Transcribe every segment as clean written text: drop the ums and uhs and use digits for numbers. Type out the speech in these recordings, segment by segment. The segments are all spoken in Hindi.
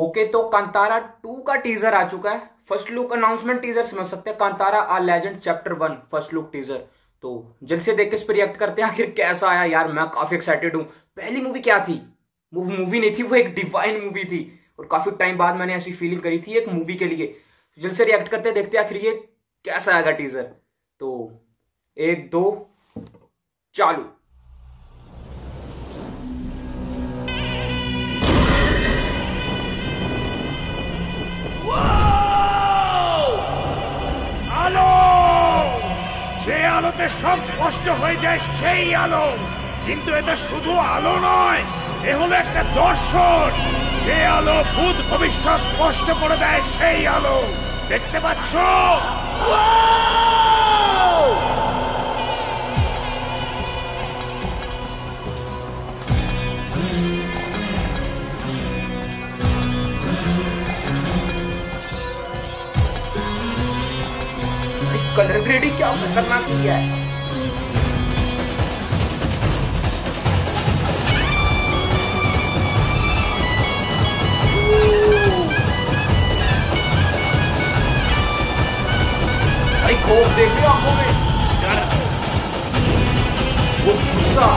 ओके तो कांतारा 2 का टीजर आ चुका है। फर्स्ट लुक अनाउंसमेंट टीजर समझ सकते हैं, Kantara a legend chapter 1 first look teaser. तो जल्द से देख के इस पर रिएक्ट करते हैं आखिर कैसा आया। यार मैं काफी एक्साइटेड हूं। पहली मूवी क्या थी, मूवी नहीं थी, वो एक डिवाइन मूवी थी और काफी टाइम बाद मैंने ऐसी फीलिंग करी थी एक मूवी के लिए। जल्द से रिएक्ट करते देखते आखिर ये कैसा आएगा टीजर। तो 1 2 चालू। आलोते सब स्पष्ट हो जाए সেই আলো, কিন্তু এটা শুধু আলো নয়, এ হলো একটা দর্শন। যে আলো ভূত ভবিষ্যৎ স্পষ্ট করে দেয় সেই আলো, দেখতে পাচ্ছ? कलर ग्रेडिंग क्या खतरनाक किया है। भाई खौफ देख लो आंखों में, डर, वो गुस्सा।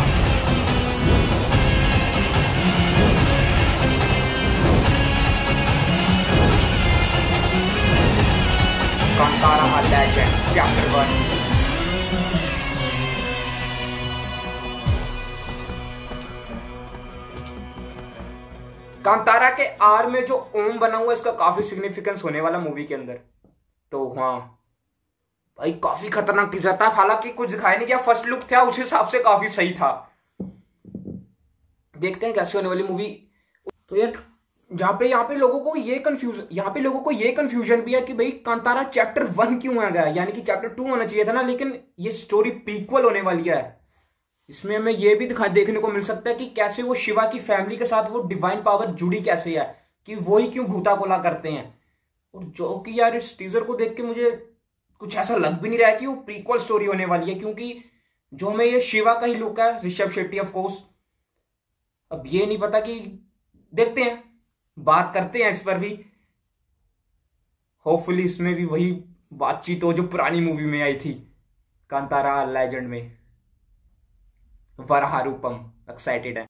Kantara a legend chapter 1। Kantara के आर में जो ओम बना हुआ है इसका काफी सिग्निफिकेंस होने वाला मूवी के अंदर। तो हाँ भाई काफी खतरनाक टीजर था, हालांकि कुछ दिखाया नहीं गया। फर्स्ट लुक था उस हिसाब से काफी सही था। देखते हैं कैसी होने वाली मूवी। तो यार यहाँ पे लोगों को ये कंफ्यूजन भी है कि भाई कांतारा चैप्टर 1 क्यों आ गया, यानी कि चैप्टर 2 होना चाहिए था ना। लेकिन ये स्टोरी प्रीक्वल होने वाली है, इसमें हमें ये भी देखने को मिल सकता है कि कैसे वो शिवा की फैमिली के साथ वो डिवाइन पावर जुड़ी कैसे है, कि वो ही क्यों भूताकोला करते हैं। और जो कि यार इस टीजर को देख के मुझे कुछ ऐसा लग भी नहीं रहा है कि वो प्रीक्वल स्टोरी होने वाली है, क्योंकि जो हमें ये शिवा का ही लुक है, ऋषभ शेट्टी ऑफकोर्स। अब ये नहीं पता, कि देखते हैं, बात करते हैं इस पर भी। होपफुली इसमें भी वही बातचीत हो जो पुरानी मूवी में आई थी कांतारा लेजेंड में। वराह रूपम एक्साइटेड है।